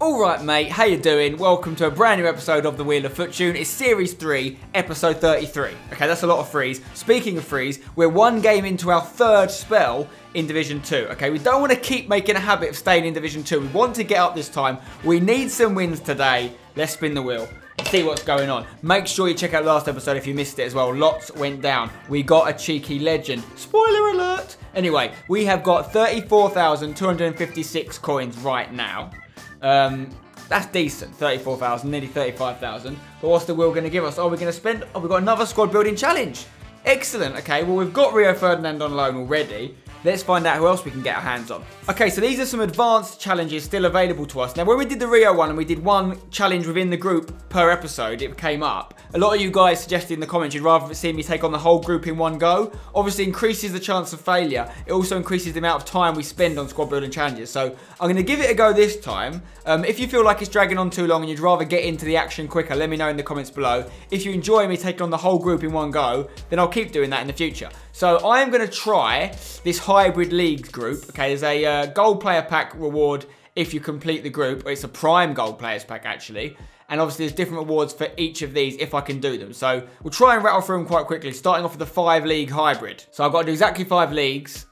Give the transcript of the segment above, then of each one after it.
Alright mate, how you doing? Welcome to a brand new episode of The Wheel of Fortune. It's Series 3, Episode 33. Okay, that's a lot of threes. Speaking of threes, we're one game into our third spell in Division 2. Okay, we don't want to keep making a habit of staying in Division 2. We want to get up this time. We need some wins today. Let's spin the wheel. See what's going on. Make sure you check out last episode if you missed it as well. Lots went down. We got a cheeky legend. Spoiler alert! Anyway, we have got 34,256 coins right now. That's decent. 34,000, nearly 35,000. But what's the wheel going to give us? Are we going to spend... Oh, we've got another squad building challenge. Excellent. Okay, well, we've got Rio Ferdinand on loan already. Let's find out who else we can get our hands on. Okay, so these are some advanced challenges still available to us. Now, when we did the Rio one and we did one challenge within the group per episode, it came up. A lot of you guys suggested in the comments you'd rather see me take on the whole group in one go. Obviously, increases the chance of failure. It also increases the amount of time we spend on squad building challenges. So I'm going to give it a go this time. If you feel like it's dragging on too long and you'd rather get into the action quicker, let me know in the comments below. If you enjoy me taking on the whole group in one go, then I'll keep doing that in the future. So I am going to try this hybrid leagues group. Okay, there's a gold player pack reward if you complete the group. It's a prime gold players pack, actually. And obviously, there's different rewards for each of these if I can do them. So we'll try and rattle through them quite quickly, starting off with the 5-league hybrid. So I've got to do exactly 5 leagues.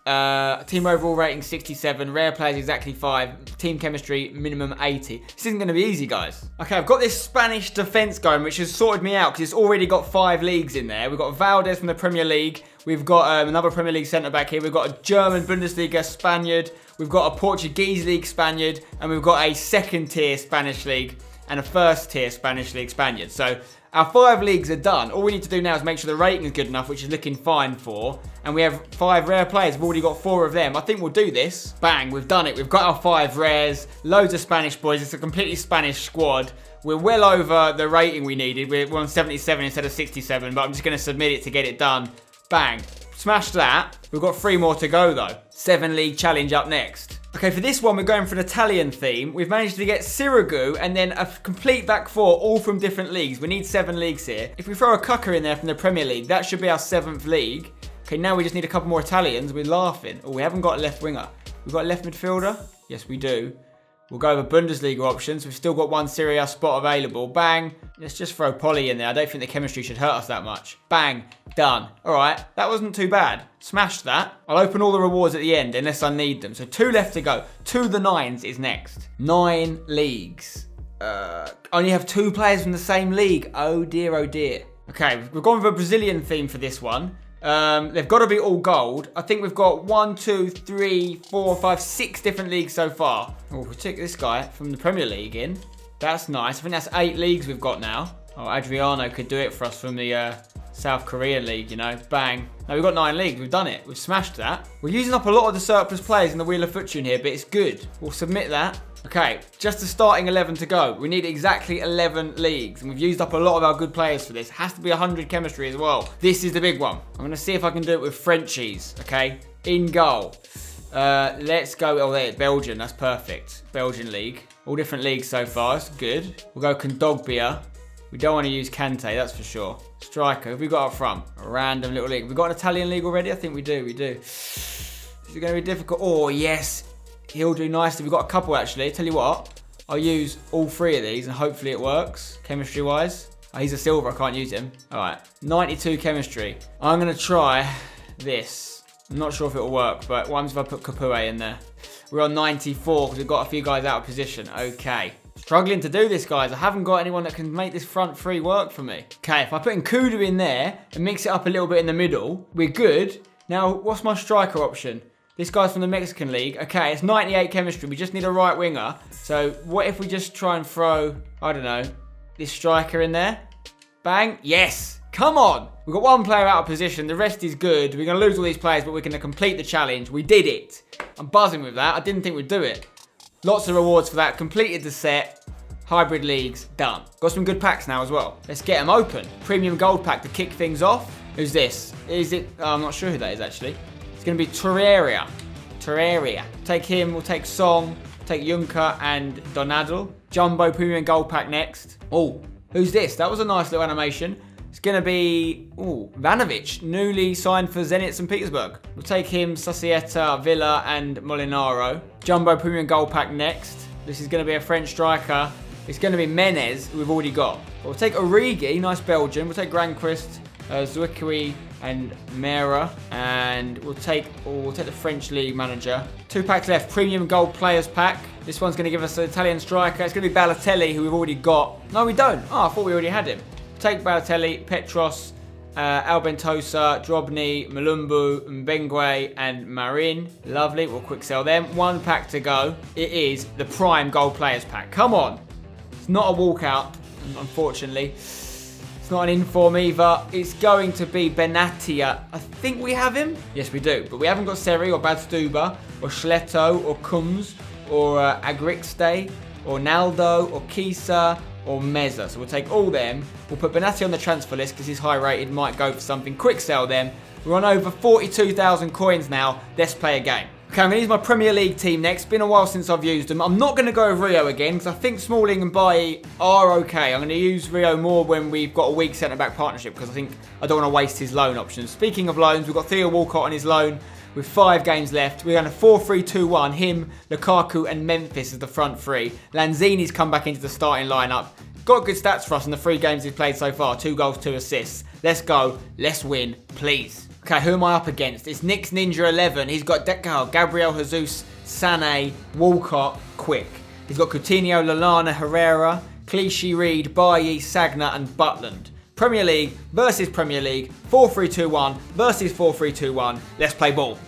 Team overall rating 67. Rare players exactly 5. Team chemistry minimum 80. This isn't going to be easy, guys. Okay, I've got this Spanish defense going, which has sorted me out because it's already got 5 leagues in there. We've got Valdez from the Premier League. We've got another Premier League centre-back here. We've got a German Bundesliga Spaniard. We've got a Portuguese League Spaniard. And we've got a second-tier Spanish League and a first-tier Spanish League Spaniard. So our 5 leagues are done. All we need to do now is make sure the rating is good enough, which is looking fine for. And we have 5 rare players. We've already got 4 of them. I think we'll do this. Bang, we've done it. We've got our 5 rares. Loads of Spanish boys. It's a completely Spanish squad. We're well over the rating we needed. We're on 77 instead of 67, but I'm just going to submit it to get it done. Bang. Smash that. We've got 3 more to go, though. 7-league challenge up next. Okay, for this one, we're going for an Italian theme. We've managed to get Sirigu and then a complete back four, all from different leagues. We need 7 leagues here. If we throw a Cucker in there from the Premier League, that should be our 7th league. Okay, now we just need a couple more Italians. We're laughing. Oh, we haven't got a left winger. We've got a left midfielder? Yes, we do. We'll go over Bundesliga options. We've still got one Serie A spot available. Bang. Let's just throw Polly in there. I don't think the chemistry should hurt us that much. Bang. Done. All right. That wasn't too bad. Smashed that. I'll open all the rewards at the end unless I need them. So 2 left to go. 2 the 9s is next. 9 leagues. Only have 2 players from the same league. Oh dear, oh dear. Okay, we've gone with a Brazilian theme for this one. They've got to be all gold. I think we've got 1, 2, 3, 4, 5, 6 different leagues so far. Oh, we took this guy from the Premier League in. That's nice. I think that's 8 leagues we've got now. Oh, Adriano could do it for us from the South Korean league, you know. Bang. Now we've got 9 leagues. We've done it. We've smashed that. We're using up a lot of the surplus players in the Wheel of Fortune here, but it's good. We'll submit that. Okay, just the starting 11 to go. We need exactly 11 leagues, and we've used up a lot of our good players for this. Has to be 100 chemistry as well. This is the big one. I'm going to see if I can do it with Frenchies, okay? In goal. Let's go... Oh, there, Belgian. That's perfect. Belgian league. All different leagues so far. It's good. We'll go Kondogbia. We don't want to use Kante, that's for sure. Striker. Have we got up front? A random little league. Have we got an Italian league already? I think we do. We do. Is it going to be difficult? Oh, yes. He'll do nicely. We've got a couple, actually. Tell you what, I'll use all 3 of these and hopefully it works, chemistry-wise. Oh, he's a silver. I can't use him. All right. 92 chemistry. I'm going to try this. I'm not sure if it'll work, but what happens if I put Kapue in there? We're on 94 because we've got a few guys out of position. Okay. Struggling to do this, guys. I haven't got anyone that can make this front 3 work for me. Okay, if I put Nkudu in there and mix it up a little bit in the middle, we're good. Now, what's my striker option? This guy's from the Mexican League. Okay, it's 98 chemistry. We just need a right winger. So what if we just try and throw, I don't know, this striker in there? Bang. Yes. Come on. We've got 1 player out of position. The rest is good. We're going to lose all these players, but we're going to complete the challenge. We did it. I'm buzzing with that. I didn't think we'd do it. Lots of rewards for that. Completed the set. Hybrid leagues. Done. Got some good packs now as well. Let's get them open. Premium gold pack to kick things off. Who's this? Is it? Oh, I'm not sure who that is, actually. Going to be Torreira. Take him, we'll take Song, take Juncker and Donadel. Jumbo Premium Gold Pack next. Oh, who's this? That was a nice little animation. It's going to be, oh, Vanovic, newly signed for Zenit St. Petersburg. We'll take him, Sasieta, Villa and Molinaro. Jumbo Premium Gold Pack next. This is going to be a French striker. It's going to be Menez, who we've already got. We'll take Origi, nice Belgian. We'll take Granqvist, Zwickui and Mera. And we'll take the French league manager. 2 packs left, premium gold players pack. This one's going to give us an Italian striker. It's going to be Balotelli, who we've already got. No, we don't. Oh, I thought we already had him. Take Balotelli, Petros, Albentosa, Drobny, Malumbu, Mbengue and Marin. Lovely, we'll quick sell them. 1 pack to go. It is the prime gold players pack. Come on. It's not a walkout, unfortunately. It's not an inform either. It's going to be Benatia. I think we have him. Yes, we do. But we haven't got Seri or Badstuber or Schleto or Coombs or Agrixte or Naldo or Kisa or Meza. So we'll take all them. We'll put Benatti on the transfer list because he's high rated, might go for something. Quick sell them. We're on over 42,000 coins now. Let's play a game. Okay, I'm going to use my Premier League team next. Been a while since I've used them. I'm not going to go with Rio again because I think Smalling and Bailly are okay. I'm going to use Rio more when we've got a weak centre-back partnership because I think I don't want to waste his loan options. Speaking of loans, we've got Theo Walcott on his loan with 5 games left. We're going to 4-3-2-1. Him, Lukaku and Memphis as the front three. Lanzini's come back into the starting lineup. Got good stats for us in the 3 games he's played so far. 2 goals, 2 assists. Let's go. Let's win, please. Okay, who am I up against? It's KnicksNinja11. He's got Deco, Gabriel Jesus, Sané, Walcott, Quick. He's got Coutinho, Lallana, Herrera, Clichy, Reed, Bailly, Sagna and Butland. Premier League versus Premier League, 4-3-2-1 versus 4-3-2-1. Let's play ball.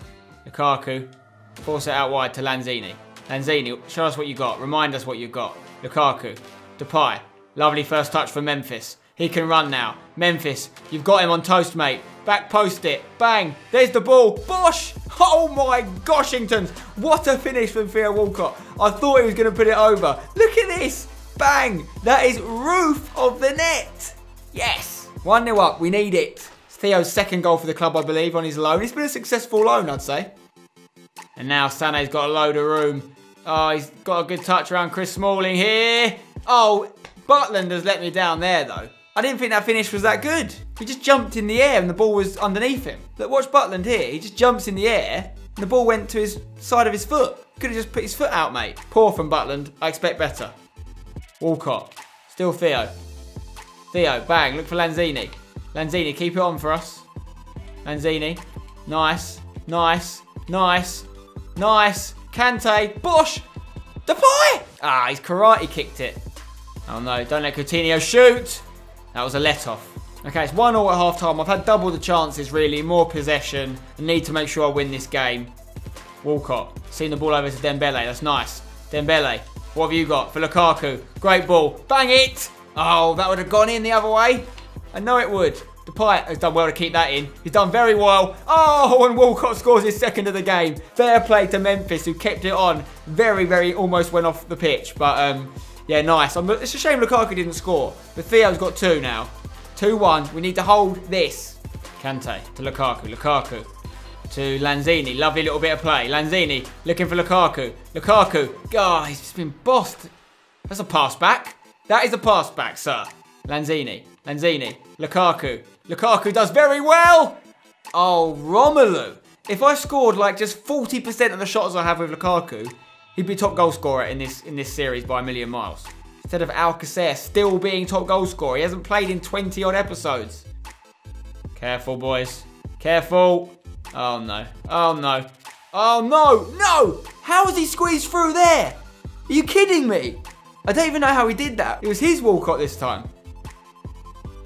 Lukaku, force it out wide to Lanzini. Lanzini, show us what you got. Remind us what you've got. Lukaku, Depay. Lovely first touch for Memphis. He can run now. Memphis, you've got him on toast, mate. Back post it. Bang. There's the ball. Bosh. Oh my goshingtons. What a finish from Theo Walcott. I thought he was going to put it over. Look at this. Bang. That is roof of the net. Yes. 1-0 up. We need it. It's Theo's 2nd goal for the club, I believe, on his loan. It's been a successful loan, I'd say. And now Sané's got a load of room. Oh, he's got a good touch around Chris Smalling here. Oh, Butland has let me down there, though. I didn't think that finish was that good. He just jumped in the air and the ball was underneath him. Look, watch Butland here. He just jumps in the air and the ball went to his side of his foot. Could have just put his foot out, mate. Poor from Butland. I expect better. Walcott. Still Theo. Theo, bang. Look for Lanzini. Lanzini, keep it on for us. Lanzini. Nice. Nice. Nice. Nice. Kante. Bosh. Depay. Ah, he's karate kicked it. Oh, no. Don't let Coutinho shoot. That was a let-off. Okay, it's 1-1 at half-time. I've had double the chances, really. More possession. I need to make sure I win this game. Walcott. Seen the ball over to Dembele. That's nice. Dembele. What have you got for Lukaku? Great ball. Bang it! Oh, that would have gone in the other way. I know it would. Depay has done well to keep that in. He's done very well. Oh, and Walcott scores his 2nd of the game. Fair play to Memphis, who kept it on. Very, very almost went off the pitch. But, yeah, nice. It's a shame Lukaku didn't score. But Theo's got 2 now. 2-1. We need to hold this. Kante to Lukaku. Lukaku to Lanzini. Lovely little bit of play. Lanzini looking for Lukaku. Lukaku. Oh, he's just been bossed. That's a pass back. That is a pass back, sir. Lanzini. Lanzini. Lukaku. Lukaku does very well. Oh, Romelu. If I scored like just 40% of the shots I have with Lukaku, he'd be top goal scorer in this series by a million miles. Instead of Alcacer still being top goal scorer. He hasn't played in 20-odd episodes. Careful, boys. Careful. Oh, no. Oh, no. Oh, no. No! How has he squeezed through there? Are you kidding me? I don't even know how he did that. It was his Walcott this time.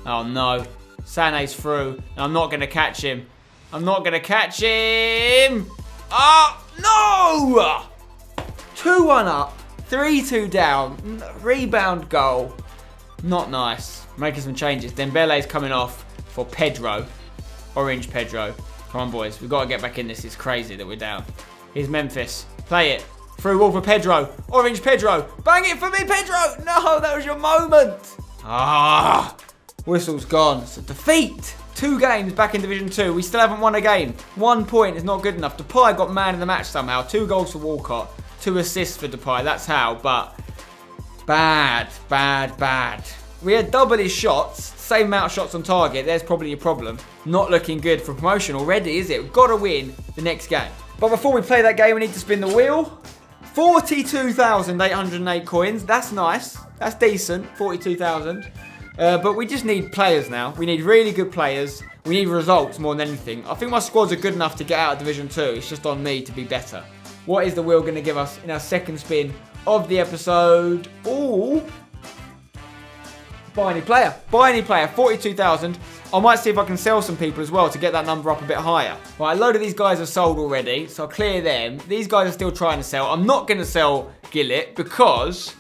Oh, no. Sané's through. And I'm not going to catch him. I'm not going to catch him. Oh, no! 2-1 up, 3-2 down, rebound goal. Not nice. Making some changes. Dembele's coming off for Pedro. Orange Pedro. Come on, boys. We've got to get back in this. It's crazy that we're down. Here's Memphis. Play it. Through wall for Pedro. Orange Pedro. Bang it for me, Pedro. No, that was your moment. Ah, whistle's gone. It's a defeat. 2 games back in Division 2. We still haven't won a game. 1 point is not good enough. Depay got man in the match somehow. 2 goals for Walcott. 2 assists for Depay, that's how, but bad, bad, bad. We had double his shots, same amount of shots on target. There's probably your problem. Not looking good for promotion already, is it? We've got to win the next game. But before we play that game, we need to spin the wheel. 42,808 coins. That's nice. That's decent. 42,000. But we just need players now. We need really good players. We need results more than anything. I think my squads are good enough to get out of Division 2. It's just on me to be better. What is the wheel going to give us in our second spin of the episode? Ooh. Buy any player. Buy any player. 42,000. I might see if I can sell some people as well to get that number up a bit higher. Right, a load of these guys are sold already, so I'll clear them. These guys are still trying to sell. I'm not going to sell Gillett because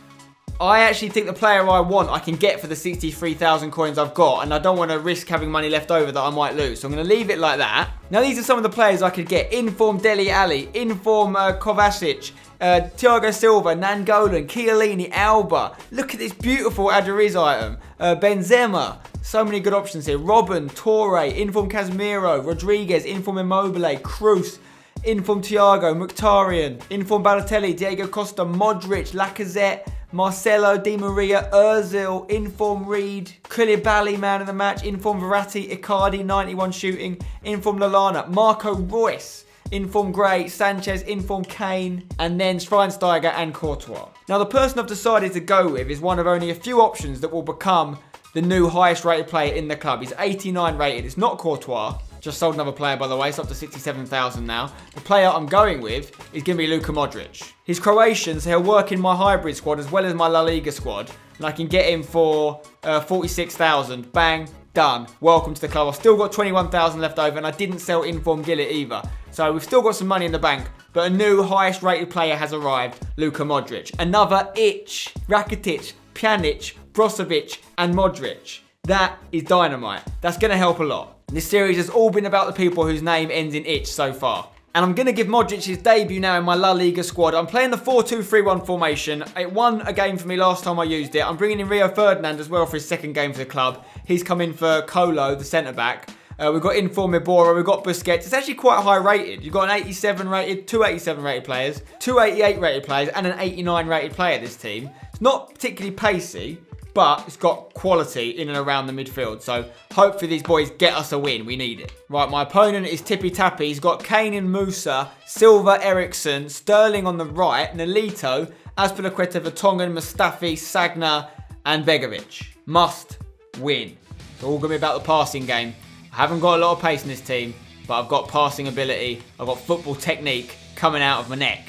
I actually think the player I want I can get for the 63,000 coins I've got, and I don't want to risk having money left over that I might lose, so I'm going to leave it like that. Now, these are some of the players I could get. Inform Dele Alli, Inform Kovacic, Thiago Silva, Nangolan, Chiellini, Alba. Look at this beautiful Aduriz item. Benzema. So many good options here. Robin, Torre, Inform Casemiro, Rodriguez, Inform Immobile, Kroos, Inform Thiago, Mkhitaryan, Inform Balotelli, Diego Costa, Modric, Lacazette, Marcelo, Di Maria, Ozil, Inform Reed, Koulibaly, man of the match, Inform Verratti, Icardi, 91 shooting, Inform Lallana, Marco Reus, Inform Gray, Sanchez, Inform Kane, and then Schweinsteiger and Courtois. Now, the person I've decided to go with is one of only a few options that will become the new highest rated player in the club. He's 89 rated, it's not Courtois. Just sold another player, by the way, it's up to 67,000 now. The player I'm going with is going to be Luka Modric. He's Croatian, so he'll work in my hybrid squad as well as my La Liga squad. And I can get him for 46,000. Bang, done. Welcome to the club. I've still got 21,000 left over, and I didn't sell Inform Gillett either. So we've still got some money in the bank, but a new highest rated player has arrived, Luka Modric. Another itch, Rakitic, Pjanic, Brozovic, and Modric. That is dynamite. That's going to help a lot. This series has all been about the people whose name ends in itch so far. And I'm going to give Modric his debut now in my La Liga squad. I'm playing the 4-2-3-1 formation. It won a game for me last time I used it. I'm bringing in Rio Ferdinand as well for his second game for the club. He's come in for Colo, the centre-back. We've got Inform Ibora, we've got Busquets. It's actually quite high rated. You've got an 87 rated, 2 87 rated players, 2 88 rated players, and an 89 rated player, this team. It's not particularly pacey, but it's got quality in and around the midfield. So hopefully these boys get us a win. We need it. Right, my opponent is tippy-tappy. He's got Kane and Musa, Silva, Eriksson, Sterling on the right, Nolito, Azpilicueta, Vertonghen, Mustafi, Sagna, and Begovic. Must win. It's all going to be about the passing game. I haven't got a lot of pace in this team, but I've got passing ability. I've got football technique coming out of my neck.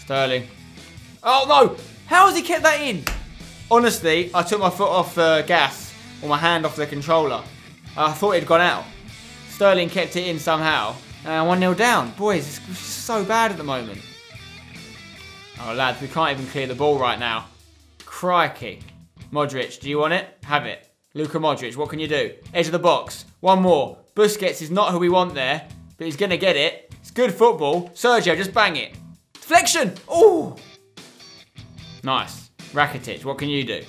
Sterling. Oh, no. How has he kept that in? Honestly, I took my foot off the gas, or my hand off the controller. I thought it had gone out. Sterling kept it in somehow. 1-0 down. Boys, it's so bad at the moment. Oh, lads, we can't even clear the ball right now. Crikey. Modric, do you want it? Have it. Luka Modric, what can you do? Edge of the box. One more. Busquets is not who we want there, but he's going to get it. It's good football. Sergio, just bang it. Deflection! Ooh! Nice. Rakitic, what can you do?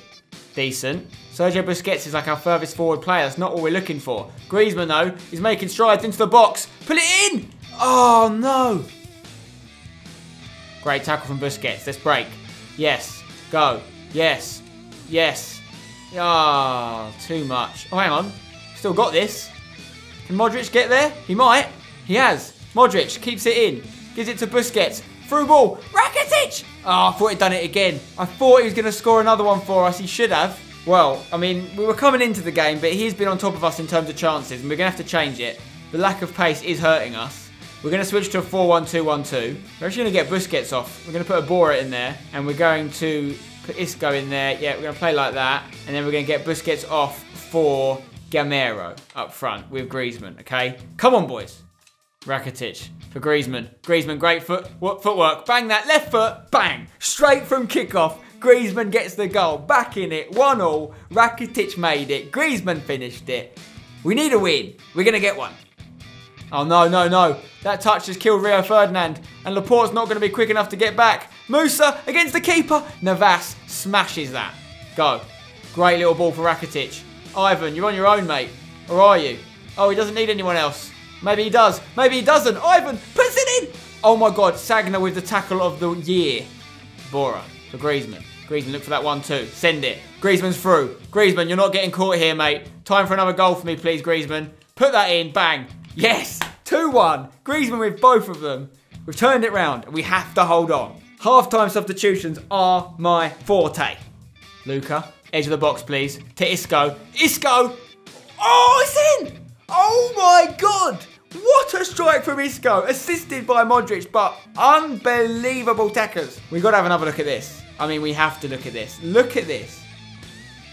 Decent. Sergio Busquets is like our furthest forward player. That's not what we're looking for. Griezmann, though, is making strides into the box. Put it in! Oh, no. Great tackle from Busquets. Let's break. Yes. Go. Yes. Yes. Ah, oh, too much. Oh, hang on. Still got this. Can Modric get there? He might. He has. Modric keeps it in. Gives it to Busquets. Through ball. Rakitic! Oh, I thought he'd done it again. I thought he was going to score another one for us. He should have. Well, I mean, we were coming into the game, but he's been on top of us in terms of chances, and we're going to have to change it. The lack of pace is hurting us. We're going to switch to a 4-1-2-1-2. We're actually going to get Busquets off. We're going to put Ibora in there, and we're going to put Isco in there. Yeah, we're going to play like that, and then we're going to get Busquets off for Gamero up front with Griezmann, okay? Come on, boys. Rakitic for Griezmann. Griezmann, great footwork. Bang that left foot. Bang. Straight from kickoff. Griezmann gets the goal. Back in it. 1-1. Rakitic made it. Griezmann finished it. We need a win. We're going to get one. Oh, no, no, no. That touch just killed Rio Ferdinand. And Laporte's not going to be quick enough to get back. Musa against the keeper. Navas smashes that. Go. Great little ball for Rakitic. Ivan, you're on your own, mate. Or are you? Oh, he doesn't need anyone else. Maybe he does. Maybe he doesn't. Ivan puts it in. Oh, my God. Sagna with the tackle of the year. Bora for Griezmann. Griezmann, look for that 1-2. Send it. Griezmann's through. Griezmann, you're not getting caught here, mate. Time for another goal for me, please, Griezmann. Put that in. Bang. Yes. 2-1. Griezmann with both of them. We've turned it round and we have to hold on. Half-time substitutions are my forte. Luka, edge of the box please, to Isco. Isco! Oh, it's in! Oh my God! What a strike from Isco, assisted by Modric, but unbelievable tackles. We've got to have another look at this. I mean, we have to look at this. Look at this.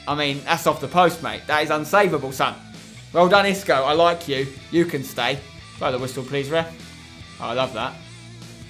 I mean, that's off the post, mate. That is unsavable, son. Well done, Isco. I like you. You can stay. Blow the whistle, please, ref. Oh, I love that.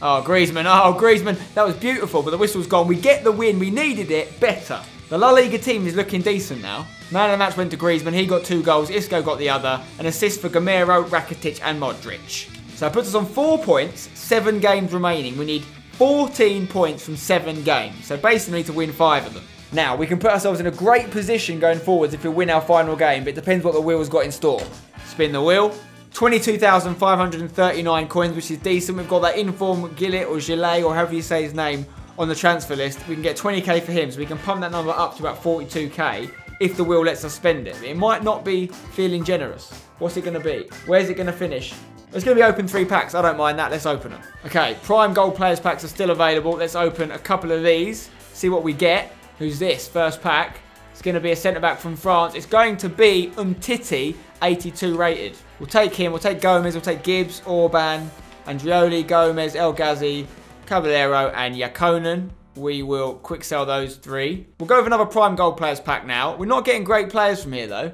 Oh, Griezmann. Oh, Griezmann. That was beautiful, but the whistle's gone. We get the win. We needed it. Better. The La Liga team is looking decent now. Man of the match went to Griezmann. He got 2 goals. Isco got the other. An assist for Gamero, Rakitic and Modric. So that puts us on 4 points, 7 games remaining. We need 14 points from 7 games. So basically to win 5 of them. Now, we can put ourselves in a great position going forwards if we win our final game, but it depends what the wheel's got in store. Spin the wheel. 22,539 coins, which is decent. We've got that inform Gillet or Gillet, or however you say his name, on the transfer list. We can get 20k for him, so we can pump that number up to about 42k if the wheel lets us spend it. It might not be feeling generous. What's it going to be? Where's it going to finish? It's going to be open 3 packs. I don't mind that. Let's open them. Okay, Prime Gold Players packs are still available. Let's open a couple of these, see what we get. Who's this? First pack. It's going to be a centre-back from France. It's going to be Umtiti, 82 rated. We'll take him. We'll take Gomez. We'll take Gibbs, Orban, Andrioli, Gomez, El Ghazi, Caballero and Yakonen. We will quick sell those 3. We'll go with another Prime Gold Players pack now. We're not getting great players from here, though.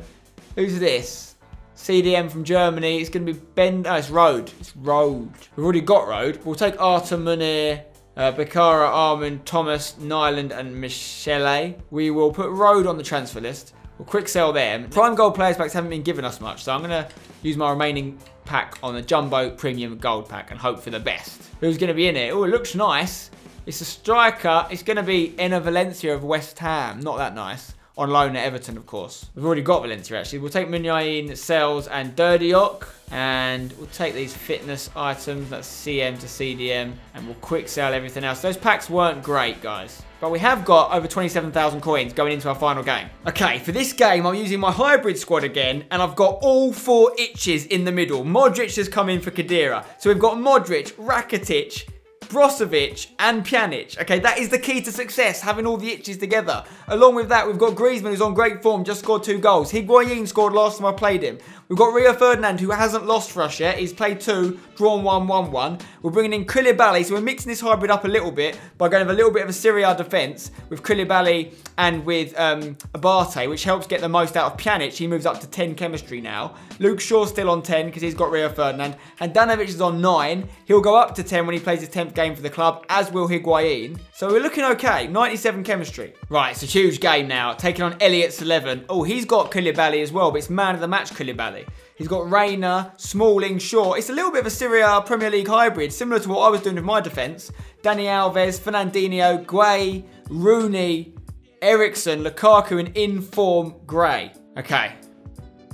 Who's this? CDM from Germany. It's going to be Ben... Oh, it's Rode. It's Rode. We've already got Rode. We'll take Artur Munir, Bakara, Armand, Thomas, Nyland and Michele. We will put Rode on the transfer list. We'll quick sell them. Prime Gold Players packs haven't been given us much, so I'm going to use my remaining pack on the Jumbo Premium Gold pack and hope for the best. Who's going to be in it? Oh, it looks nice. It's a striker. It's going to be Enner Valencia of West Ham. Not that nice. On loan at Everton, of course. We've already got Valencia, actually. We'll take Munyain, Sells and Derdiok. And we'll take these fitness items, that's CM to CDM, and we'll quick sell everything else. Those packs weren't great, guys. But we have got over 27,000 coins going into our final game. Okay, for this game, I'm using my hybrid squad again, and I've got all 4 itches in the middle. Modric has come in for Khedira. So we've got Modric, Rakitic, Brozovic and Pjanic. Okay, that is the key to success, having all the itches together. Along with that, we've got Griezmann, who's on great form, just scored 2 goals. Higuain scored last time I played him. We've got Rio Ferdinand, who hasn't lost for us yet. He's played 2, drawn 1, won 1. We're bringing in Koulibaly, so we're mixing this hybrid up a little bit by going with a little bit of a Serie A defence with Koulibaly and with Abate, which helps get the most out of Pjanic. He moves up to 10 chemistry now. Luke Shaw's still on 10 because he's got Rio Ferdinand. And Handanovic is on 9. He'll go up to 10 when he plays his 10th game for the club, as will Higuain. So we're looking okay. 97 chemistry. Right, it's a huge game now. Taking on Elliot's 11. Oh, he's got Koulibaly as well, but it's man of the match Koulibaly. He's got Reina, Smalling, Shaw. It's a little bit of a Serie A Premier League hybrid, similar to what I was doing with my defence. Dani Alves, Fernandinho, Guay, Rooney, Eriksen, Lukaku, and in-form Gray. Okay.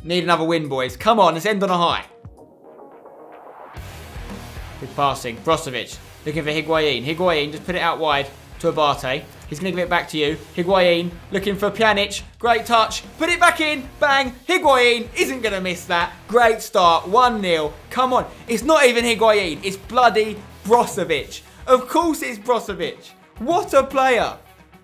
Need another win, boys. Come on, let's end on a high. Good passing. Brozovic. Looking for Higuain. Higuain, just put it out wide to Abate. He's going to give it back to you. Higuain, looking for Pjanic. Great touch. Put it back in. Bang. Higuain isn't going to miss that. Great start. 1-0. Come on. It's not even Higuain. It's bloody Brozovic. Of course it's Brozovic. What a player.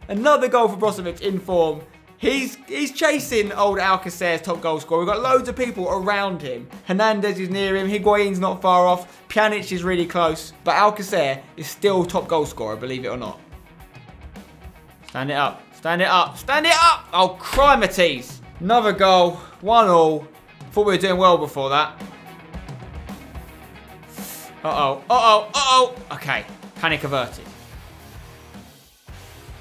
Another goal for Brozovic in form. He's chasing old Alcacer's top goal scorer. We've got loads of people around him. Hernandez is near him. Higuain's not far off. Pjanic is really close. But Alcacer is still top goal scorer, believe it or not. Stand it up. Stand it up. Stand it up! Oh, Crimetes. Another goal. 1-1. Thought we were doing well before that. Uh-oh. Uh-oh. Uh-oh. Okay. Panic averted.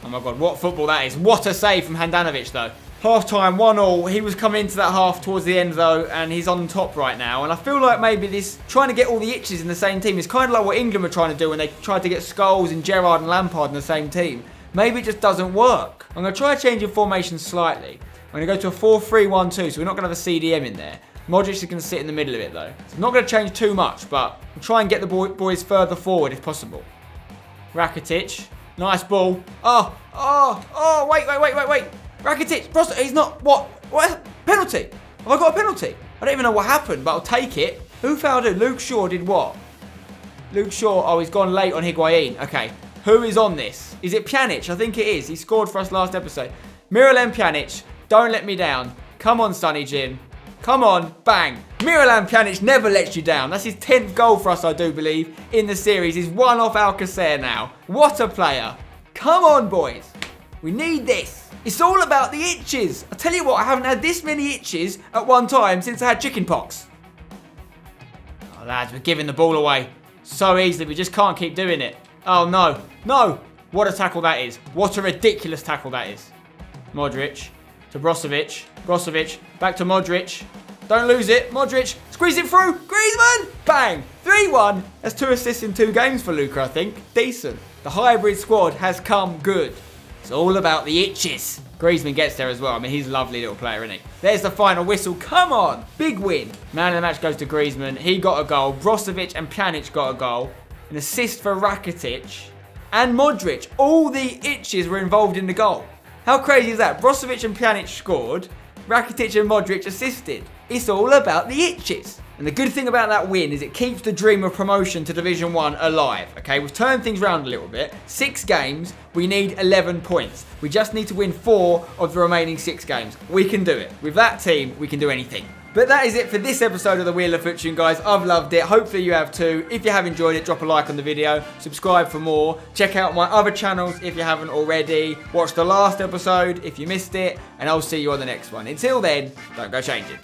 Oh my God, what football that is. What a save from Handanovic, though. Half-time, 1-1. He was coming into that half towards the end, though, and he's on top right now. And I feel like maybe this trying to get all the itches in the same team is kind of like what England were trying to do when they tried to get Scholes and Gerrard and Lampard in the same team. Maybe it just doesn't work. I'm going to try changing formation slightly. I'm going to go to a 4-3-1-2, so we're not going to have a CDM in there. Modric is going to sit in the middle of it, though. So I'm not going to change too much, but I'll try and get the boys further forward if possible. Rakitic. Nice ball. Oh, oh, oh, wait. Rakitic, he's not, what? What? Penalty. Have I got a penalty? I don't even know what happened, but I'll take it. Who fouled it? Luke Shaw did what? Luke Shaw. Oh, he's gone late on Higuain. Okay. Who is on this? Is it Pjanic? I think it is. He scored for us last episode. Miralem Pjanic. Don't let me down. Come on, Sonny Jim. Come on. Bang. Miralem Pjanic never lets you down. That's his 10th goal for us, I do believe, in the series. He's one off Alcacer now. What a player. Come on, boys. We need this. It's all about the itches. I tell you what, I haven't had this many itches at one time since I had chicken pox. Oh, lads, we're giving the ball away so easily. We just can't keep doing it. Oh, no. No. What a tackle that is. What a ridiculous tackle that is. Modric to Brozovic. Brozovic back to Modric. Don't lose it. Modric. Squeeze it through. Griezmann. Bang. 3-1. That's 2 assists in 2 games for Luka, I think. Decent. The hybrid squad has come good. It's all about the itches. Griezmann gets there as well. I mean, he's a lovely little player, isn't he? There's the final whistle. Come on. Big win. Man of the match goes to Griezmann. He got a goal. Brozovic and Pjanic got a goal. An assist for Rakitic and Modric. All the itches were involved in the goal. How crazy is that? Brozovic and Pjanic scored. Rakitic and Modric assisted. It's all about the itches. And the good thing about that win is it keeps the dream of promotion to Division 1 alive, okay? We've turned things around a little bit. 6 games, we need 11 points. We just need to win 4 of the remaining 6 games. We can do it. With that team, we can do anything. But that is it for this episode of the Wheel of Fortune, guys. I've loved it. Hopefully you have too. If you have enjoyed it, drop a like on the video. Subscribe for more. Check out my other channels if you haven't already. Watch the last episode if you missed it. And I'll see you on the next one. Until then, don't go changing.